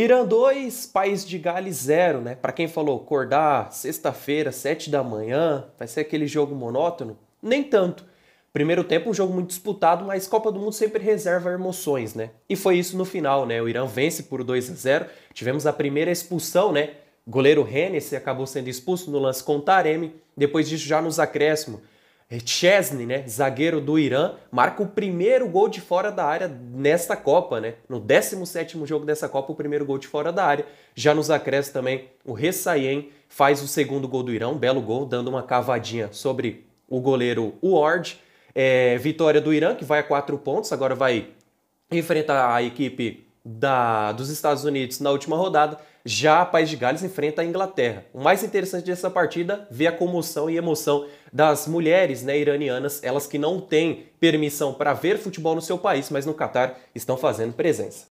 Irã 2, País de Gales 0, né? Para quem falou, acordar sexta-feira, 7 da manhã, vai ser aquele jogo monótono? Nem tanto. Primeiro tempo, um jogo muito disputado, mas Copa do Mundo sempre reserva emoções, né? E foi isso no final, né? O Irã vence por 2-0, tivemos a primeira expulsão, né? O goleiro Rennes acabou sendo expulso no lance com Taremi, depois disso já nos acréscimos. Cheshmi, né, zagueiro do Irã, marca o primeiro gol de fora da área nesta Copa, né? No 17º jogo dessa Copa, o primeiro gol de fora da área. Já nos acréscimos também, o Rezaeian faz o segundo gol do Irã, um belo gol, dando uma cavadinha sobre o goleiro Ward. Vitória do Irã, que vai a 4 pontos, agora vai enfrentar a equipe dos Estados Unidos na última rodada. Já a País de Gales enfrenta a Inglaterra. O mais interessante dessa partida, ver a comoção e emoção das mulheres, né, iranianas, elas que não têm permissão para ver futebol no seu país, mas no Catar estão fazendo presença.